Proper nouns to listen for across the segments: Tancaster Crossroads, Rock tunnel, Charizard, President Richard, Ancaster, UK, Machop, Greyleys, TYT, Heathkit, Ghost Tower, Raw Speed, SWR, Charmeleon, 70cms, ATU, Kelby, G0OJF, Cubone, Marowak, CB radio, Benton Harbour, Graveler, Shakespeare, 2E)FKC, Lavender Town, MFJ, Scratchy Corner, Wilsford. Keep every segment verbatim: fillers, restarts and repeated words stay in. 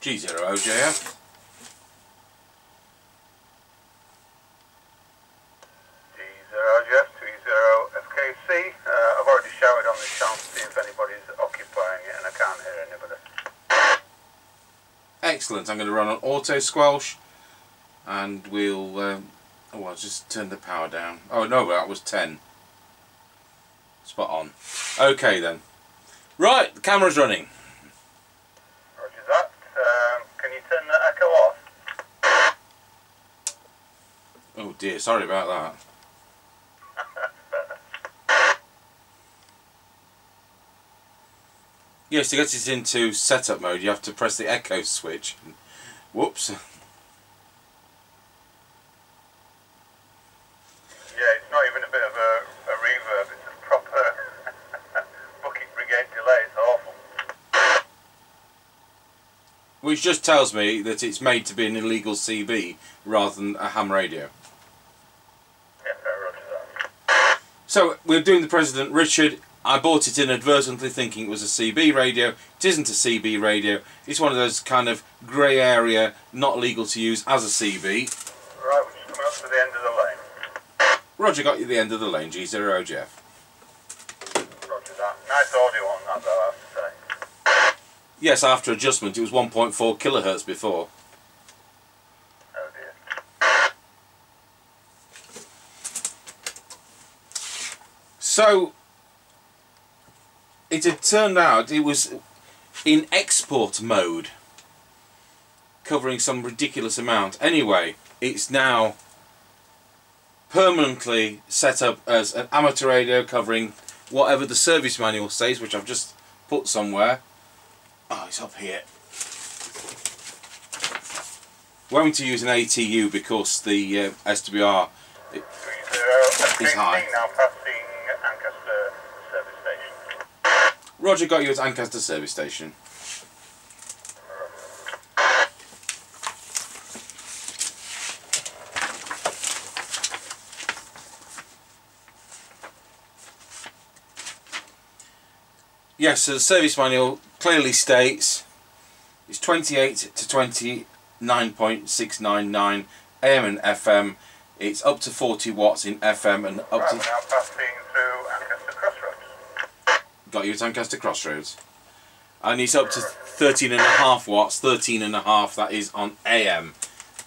G zero O J F. Excellent. I'm going to run on auto squelch and we'll um, oh, I just turned the power down. Oh no, that was ten. Spot on. Okay then. Right, the camera's running. Roger that. Um, can you turn the echo off? Oh dear, sorry about that. Yes, to get it into setup mode, you have to press the echo switch. Whoops. Yeah, it's not even a bit of a, a reverb, it's a proper bucket brigade delay, it's awful. Which just tells me that it's made to be an illegal C B rather than a ham radio. Yeah, I wrote that. So, we're doing the President Richard. I bought it inadvertently thinking it was a C B radio. It isn't a C B radio. It's one of those kind of grey area, not legal to use as a C B. Right, we're just coming up to the end of the lane. Roger, got you the end of the lane, G zero O J F. Roger that. Nice audio on that though, I have to say. Yes, after adjustment it was one point four kilohertz before. Oh dear. So... it had turned out it was in export mode, covering some ridiculous amount. Anyway, it's now permanently set up as an amateur radio covering whatever the service manual says, which I've just put somewhere. Oh, it's up here. We're going to use an A T U because the uh, S W R is high. Now passing Ancaster. Roger, got you at Ancaster service station. Yes, so the service manual clearly states it's twenty-eight to twenty-nine point six nine nine A M and F M. It's up to forty watts in F M and up right, to... now passing through Ancaster Crossroads. Got you at Tancaster Crossroads, and it's up to thirteen and a half watts, thirteen and a half, that is on A M,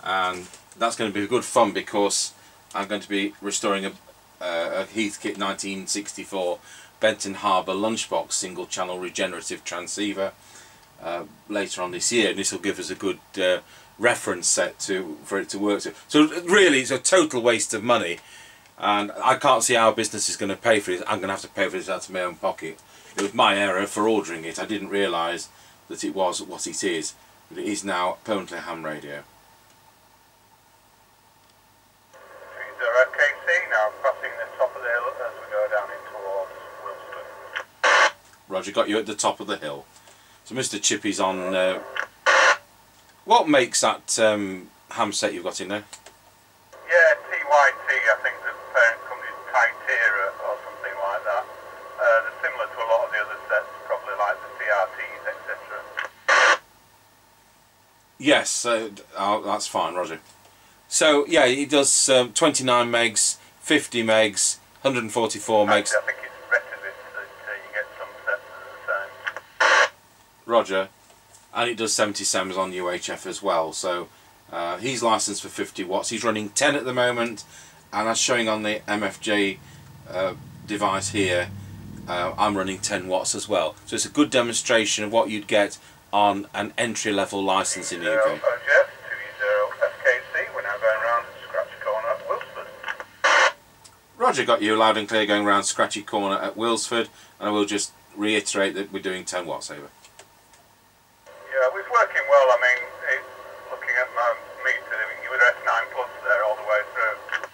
and that's going to be good fun because I'm going to be restoring a, uh, a Heathkit nineteen sixty-four Benton Harbour lunchbox single channel regenerative transceiver uh, later on this year, and this will give us a good uh, reference set to for it to work to. So really it's a total waste of money, and I can't see how our business is going to pay for this. I'm going to have to pay for this out of my own pocket. It was my error for ordering it. I didn't realise that it was what it is, but it is now permanently ham radio. K C, now passing the top of the hill as we go down in towards Wilsford. Roger, got you at the top of the hill. So Mister Chippy's on... Uh, what makes that um, ham set you've got in there? Yeah, T Y T, I think the parent company's T Y T or something like that. Uh, they're similar to a lot of the other sets, probably like the T R Ts, et cetera. Yes, uh, oh, that's fine, Roger. So, yeah, it does um, twenty-nine megs, fifty megs, one hundred forty-four megs. I think it's retrofit that uh, you get some sets of the same. Roger. And it does seventy sems on U H F as well, so... Uh, he's licensed for fifty watts. He's running ten at the moment, and as showing on the M F J uh, device here, uh, I'm running ten watts as well. So it's a good demonstration of what you'd get on an entry-level license in the U K. O J F, two zero F K C. We're now going round Scratchy Corner at Wilsford. Roger, got you loud and clear going round Scratchy Corner at Wilsford, and I will just reiterate that we're doing ten watts over. Yeah, it's working well. I mean, it's looking at my meter, you were at nine plus there all the way through.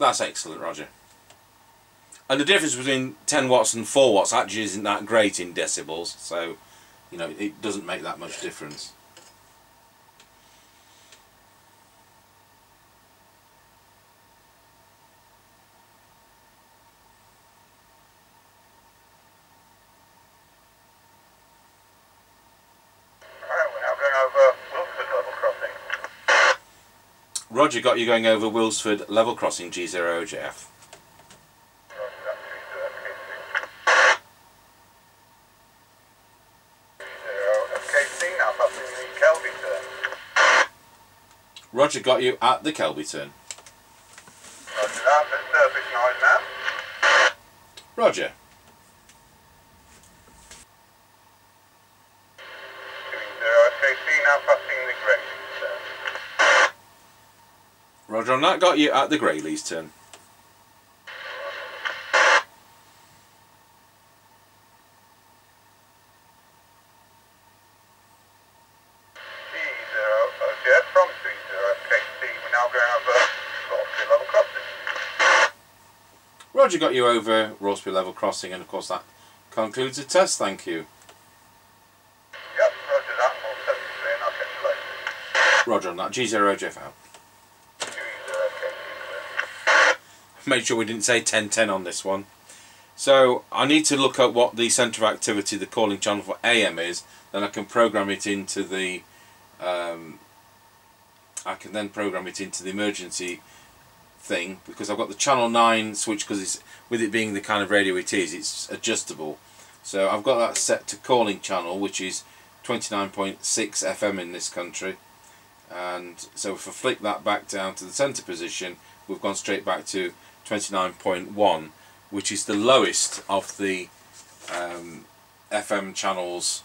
That's excellent, Roger. And the difference between ten watts and four watts actually isn't that great in decibels, so, you know, it doesn't make that much difference. Roger, got you going over Wilsford level crossing G zero O J F. Roger, got you at the Kelby turn. Roger that, for surface nine now. Roger. two zero K C now passing the Greyleys turn. Roger on that, got you at the Greyleys turn. Roger, got you over Raw Speed level crossing, and of course that concludes the test. Thank you. Yep, roger that, one seventy-three and I'll catch you later. Roger on that, G zero O J F out. G zero K Q. Made sure we didn't say ten ten on this one. So I need to look at what the centre of activity, the calling channel for A M is, then I can program it into the um, I can then program it into the emergency thing, because I've got the channel nine switch, because it's, with it being the kind of radio it is, it's adjustable. So I've got that set to calling channel, which is twenty-nine point six F M in this country, and so if I flick that back down to the centre position, we've gone straight back to twenty-nine point one, which is the lowest of the um, F M channels.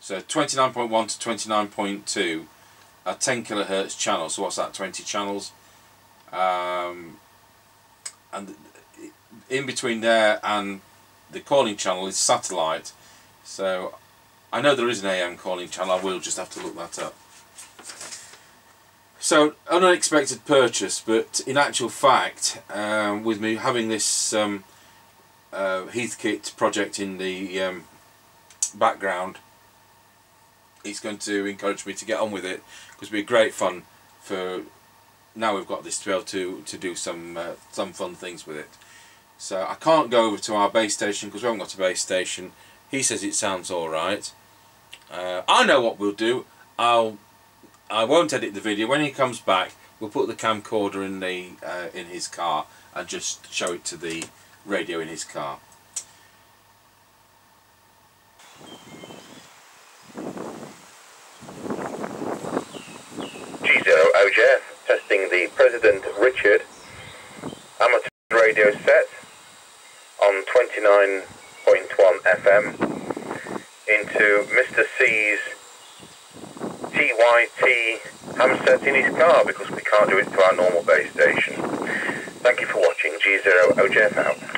So twenty-nine point one to twenty-nine point two, a ten kilohertz channel, so what's that, twenty channels, um, and in between there and the calling channel is satellite. So I know there is an A M calling channel, I will just have to look that up. So unexpected purchase, but in actual fact, um, with me having this um, uh, Heathkit project in the um, background, it's going to encourage me to get on with it, because it'll be great fun. For now we've got this to be able to, to do some uh, some fun things with it. So I can't go over to our base station because we haven't got a base station. He says it sounds alright. Uh, I know what we'll do. I'll, I won't edit the video. When he comes back, we'll put the camcorder in, the, uh, in his car and just show it to the radio in his car. G zero O J F, testing the President Richard amateur radio set on twenty-nine point one F M into Mister C's T Y T ham set in his car, because we can't do it to our normal base station. Thank you for watching. G zero O J F out.